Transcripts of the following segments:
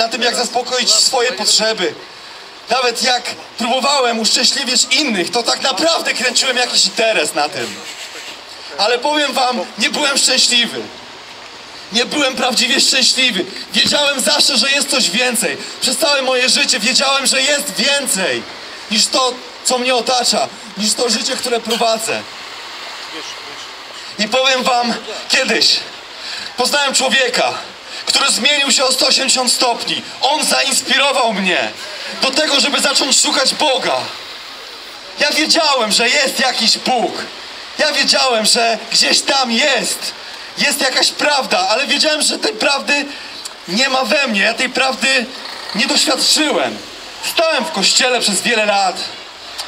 na tym, jak zaspokoić swoje potrzeby. Nawet jak próbowałem uszczęśliwić innych, to tak naprawdę kręciłem jakiś interes na tym. Ale powiem wam, nie byłem szczęśliwy. Nie byłem prawdziwie szczęśliwy. Wiedziałem zawsze, że jest coś więcej. Przez całe moje życie wiedziałem, że jest więcej niż to, co mnie otacza, niż to życie, które prowadzę. I powiem wam, kiedyś poznałem człowieka, który zmienił się o 180 stopni. On zainspirował mnie do tego, żeby zacząć szukać Boga. Ja wiedziałem, że jest jakiś Bóg. Ja wiedziałem, że gdzieś tam jest jakaś prawda, ale wiedziałem, że tej prawdy nie ma we mnie. Ja tej prawdy nie doświadczyłem. Stałem w kościele przez wiele lat.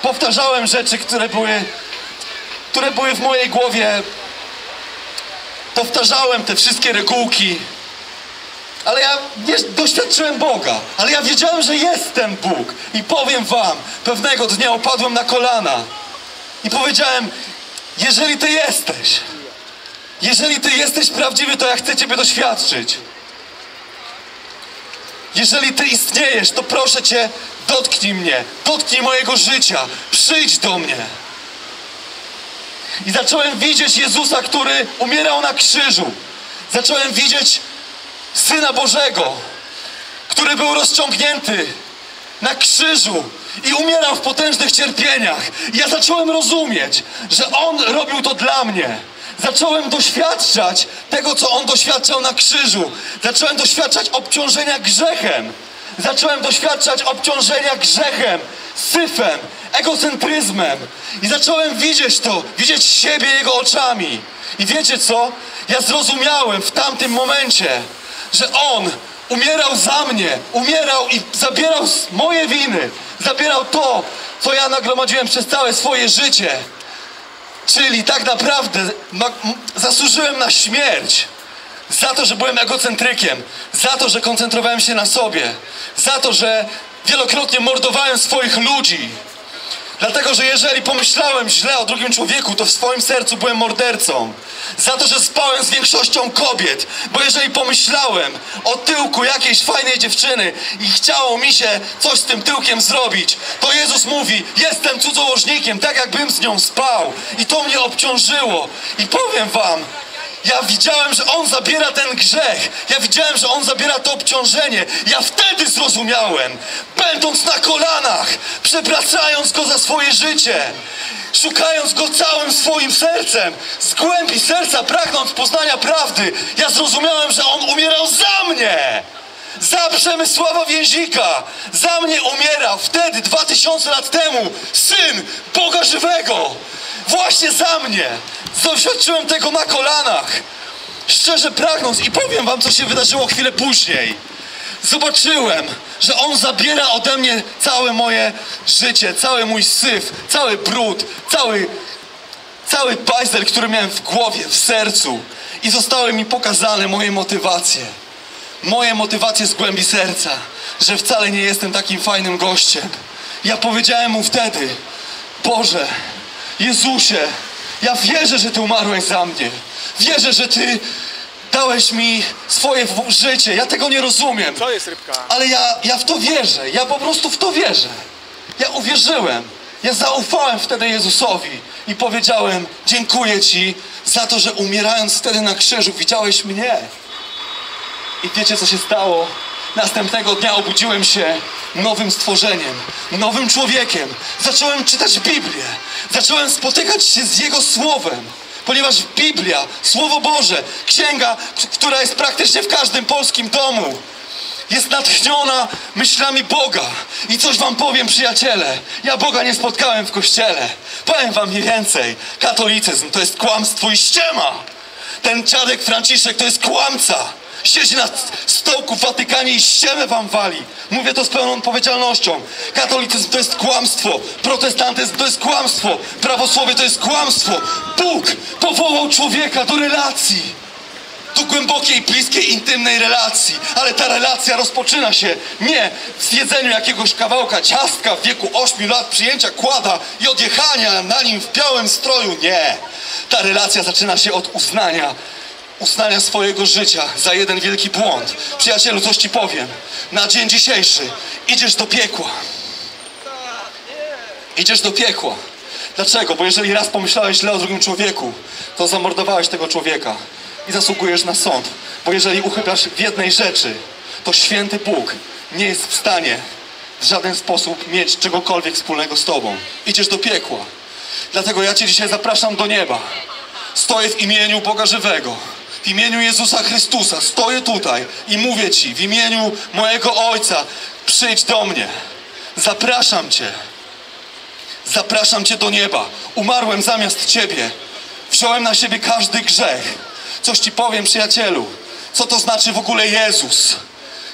Powtarzałem rzeczy, które były w mojej głowie. Powtarzałem te wszystkie regułki. Ale ja nie doświadczyłem Boga. Ale ja wiedziałem, że jest ten Bóg. I powiem wam, pewnego dnia upadłem na kolana. I powiedziałem, jeżeli Ty jesteś prawdziwy, to ja chcę Ciebie doświadczyć. Jeżeli Ty istniejesz, to proszę Cię, dotknij mnie. Dotknij mojego życia. Przyjdź do mnie. I zacząłem widzieć Jezusa, który umierał na krzyżu. Zacząłem widzieć Syna Bożego, który był rozciągnięty na krzyżu i umierał w potężnych cierpieniach. I ja zacząłem rozumieć, że On robił to dla mnie. Zacząłem doświadczać tego, co On doświadczał na krzyżu. Zacząłem doświadczać obciążenia grzechem. Zacząłem doświadczać obciążenia grzechem, syfem, egocentryzmem. I zacząłem widzieć to, widzieć siebie Jego oczami. I wiecie co? Ja zrozumiałem w tamtym momencie, że On umierał za mnie, umierał i zabierał moje winy. Zabierał to, co ja nagromadziłem przez całe swoje życie. Czyli tak naprawdę zasłużyłem na śmierć za to, że byłem egocentrykiem, za to, że koncentrowałem się na sobie, za to, że wielokrotnie mordowałem swoich ludzi. Dlatego, że jeżeli pomyślałem źle o drugim człowieku, to w swoim sercu byłem mordercą. Za to, że spałem z większością kobiet. Bo jeżeli pomyślałem o tyłku jakiejś fajnej dziewczyny i chciało mi się coś z tym tyłkiem zrobić, to Jezus mówi, jestem cudzołożnikiem, tak jakbym z nią spał. I to mnie obciążyło. I powiem wam, ja widziałem, że On zabiera ten grzech. Ja widziałem, że On zabiera to obciążenie. Ja wtedy zrozumiałem, będąc na kolanach, przepraszając Go za swoje życie, szukając Go całym swoim sercem, z głębi serca pragnąc poznania prawdy, ja zrozumiałem, że On umierał za mnie. Za Przemysława Więzika. Za mnie umierał wtedy, 2000 lat temu, Syn Boga Żywego. Właśnie za mnie. Doświadczyłem tego na kolanach, szczerze pragnąc, i powiem wam, co się wydarzyło chwilę później. Zobaczyłem, że On zabiera ode mnie całe moje życie, cały mój syf, cały brud, cały bajzel, który miałem w głowie, w sercu. I zostały mi pokazane moje motywacje z głębi serca, że wcale nie jestem takim fajnym gościem. Ja powiedziałem Mu wtedy, Boże, Jezusie, ja wierzę, że Ty umarłeś za mnie. Wierzę, że Ty dałeś mi swoje życie. Ja tego nie rozumiem. To jest rybka. Ale ja w to wierzę. Ja po prostu w to wierzę. Ja uwierzyłem. Ja zaufałem wtedy Jezusowi. I powiedziałem, dziękuję Ci za to, że umierając wtedy na krzyżu widziałeś mnie. I wiecie, co się stało? Następnego dnia obudziłem się nowym stworzeniem, nowym człowiekiem. Zacząłem czytać Biblię. Zacząłem spotykać się z Jego Słowem. Ponieważ Biblia, Słowo Boże, księga, która jest praktycznie w każdym polskim domu, jest natchniona myślami Boga. I coś wam powiem, przyjaciele. Ja Boga nie spotkałem w kościele. Powiem wam mniej więcej. Katolicyzm to jest kłamstwo i ściema. Ten dziadek Franciszek to jest kłamca. Siedzi na stołku w Watykanie i ściemę wam wali. Mówię to z pełną odpowiedzialnością. Katolicyzm to jest kłamstwo. Protestantyzm to jest kłamstwo. Prawosławie to jest kłamstwo. Bóg powołał człowieka do relacji. Do głębokiej, bliskiej, intymnej relacji. Ale ta relacja rozpoczyna się nie w zjedzeniu jakiegoś kawałka ciastka w wieku 8 lat, przyjęcia kłada i odjechania na nim w białym stroju. Nie. Ta relacja zaczyna się od uznania uznania swojego życia za jeden wielki błąd. Przyjacielu, coś ci powiem. Na dzień dzisiejszy idziesz do piekła. Idziesz do piekła. Dlaczego? Bo jeżeli raz pomyślałeś źle o drugim człowieku, to zamordowałeś tego człowieka i zasługujesz na sąd. Bo jeżeli uchybiasz w jednej rzeczy, to święty Bóg nie jest w stanie w żaden sposób mieć czegokolwiek wspólnego z tobą. Idziesz do piekła. Dlatego ja cię dzisiaj zapraszam do nieba. Stoję w imieniu Boga żywego, w imieniu Jezusa Chrystusa. Stoję tutaj i mówię ci w imieniu mojego Ojca: przyjdź do mnie. Zapraszam cię. Zapraszam cię do nieba. Umarłem zamiast ciebie. Wziąłem na siebie każdy grzech. Coś ci powiem, przyjacielu. Co to znaczy w ogóle Jezus?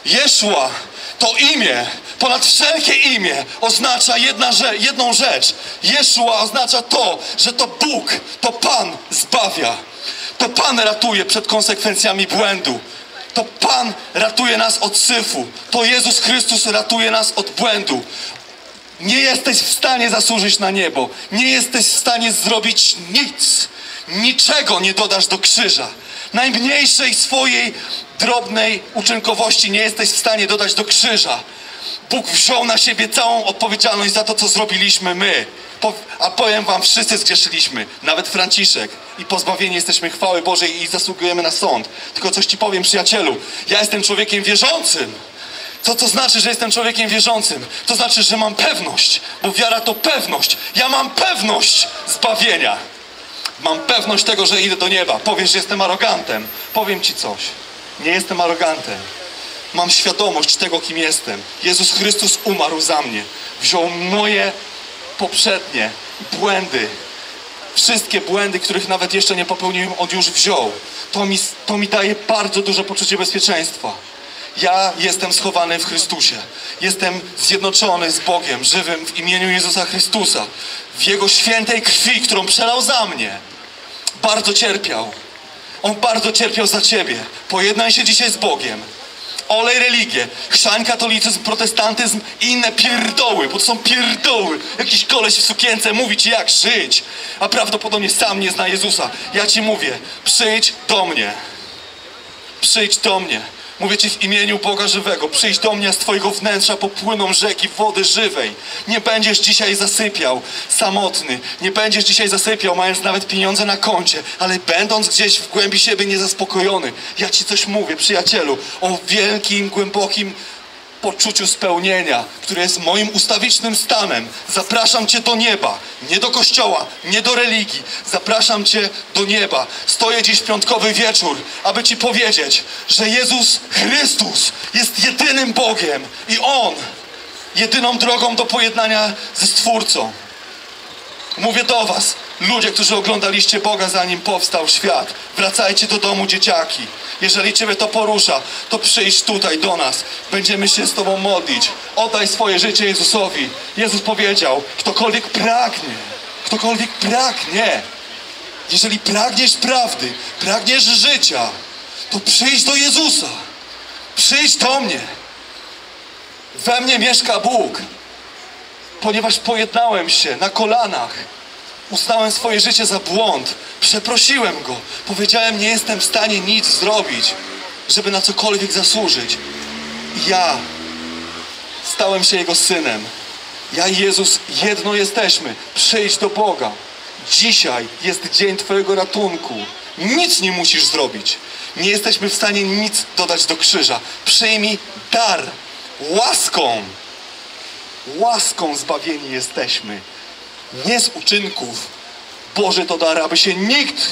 Jeszua to imię, ponad wszelkie imię, oznacza jedną rzecz. Jeszua oznacza to, że to Bóg, to Pan zbawia. To Pan ratuje przed konsekwencjami błędu. To Pan ratuje nas od syfu. To Jezus Chrystus ratuje nas od błędu. Nie jesteś w stanie zasłużyć na niebo. Nie jesteś w stanie zrobić nic. Niczego nie dodasz do krzyża. Najmniejszej swojej drobnej uczynkowości nie jesteś w stanie dodać do krzyża. Bóg wziął na siebie całą odpowiedzialność za to, co zrobiliśmy my. A powiem wam, wszyscy zgrzeszyliśmy. Nawet Franciszek. I pozbawieni jesteśmy chwały Bożej i zasługujemy na sąd. Tylko coś ci powiem, przyjacielu. Ja jestem człowiekiem wierzącym. Co to znaczy, że jestem człowiekiem wierzącym? To znaczy, że mam pewność. Bo wiara to pewność. Ja mam pewność zbawienia. Mam pewność tego, że idę do nieba. Powiesz, że jestem arogantem. Powiem ci coś. Nie jestem arogantem. Mam świadomość tego, kim jestem. Jezus Chrystus umarł za mnie. Wziął moje poprzednie błędy. Wszystkie błędy, których nawet jeszcze nie popełniłem, On już wziął. To mi daje bardzo duże poczucie bezpieczeństwa. Ja jestem schowany w Chrystusie. Jestem zjednoczony z Bogiem żywym w imieniu Jezusa Chrystusa. W Jego świętej krwi, którą przelał za mnie. Bardzo cierpiał. On bardzo cierpiał za ciebie. Pojednaj się dzisiaj z Bogiem. Olej religię, chrzań, katolicyzm, protestantyzm i inne pierdoły, bo to są pierdoły. Jakiś koleś w sukience mówi ci, jak żyć, a prawdopodobnie sam nie zna Jezusa. Ja ci mówię, przyjdź do mnie. Przyjdź do mnie. Mówię ci w imieniu Boga żywego. Przyjdź do mnie, z twojego wnętrza popłyną rzeki wody żywej. Nie będziesz dzisiaj zasypiał samotny. Nie będziesz dzisiaj zasypiał, mając nawet pieniądze na koncie. Ale będąc gdzieś w głębi siebie niezaspokojony. Ja ci coś mówię, przyjacielu, o wielkim, głębokim poczuciu spełnienia, które jest moim ustawicznym stanem. Zapraszam cię do nieba, nie do kościoła, nie do religii. Zapraszam cię do nieba. Stoję dziś w piątkowy wieczór, aby ci powiedzieć, że Jezus Chrystus jest jedynym Bogiem i On jedyną drogą do pojednania ze Stwórcą. Mówię do was, ludzie, którzy oglądaliście Boga, zanim powstał świat. Wracajcie do domu, dzieciaki. Jeżeli ciebie to porusza, to przyjdź tutaj do nas. Będziemy się z tobą modlić. Oddaj swoje życie Jezusowi. Jezus powiedział, ktokolwiek pragnie, jeżeli pragniesz prawdy, pragniesz życia, to przyjdź do Jezusa. Przyjdź do mnie. We mnie mieszka Bóg. Ponieważ pojednałem się na kolanach, uznałem swoje życie za błąd, przeprosiłem Go, powiedziałem, nie jestem w stanie nic zrobić, żeby na cokolwiek zasłużyć. I ja stałem się Jego synem. Ja i Jezus jedno jesteśmy. Przyjdź do Boga. Dzisiaj jest dzień twojego ratunku. Nic nie musisz zrobić. Nie jesteśmy w stanie nic dodać do krzyża. Przyjmij dar łaską. Łaską zbawieni jesteśmy. Nie z uczynków. Boże to dar, aby się nikt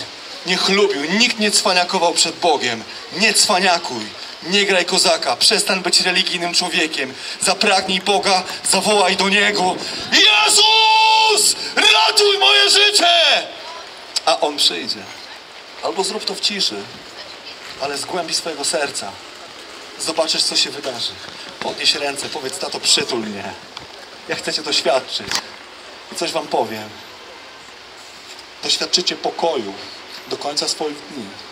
nie chlubił, nikt nie cwaniakował przed Bogiem. Nie cwaniakuj, nie graj kozaka, przestań być religijnym człowiekiem. Zapragnij Boga, zawołaj do Niego: Jezus, ratuj moje życie! A On przyjdzie. Albo zrób to w ciszy, ale z głębi swojego serca. Zobaczysz, co się wydarzy. Podnieś ręce, powiedz: tato, przytul mnie. Ja chcę cię doświadczyć. I coś wam powiem. Doświadczycie pokoju do końca swoich dni.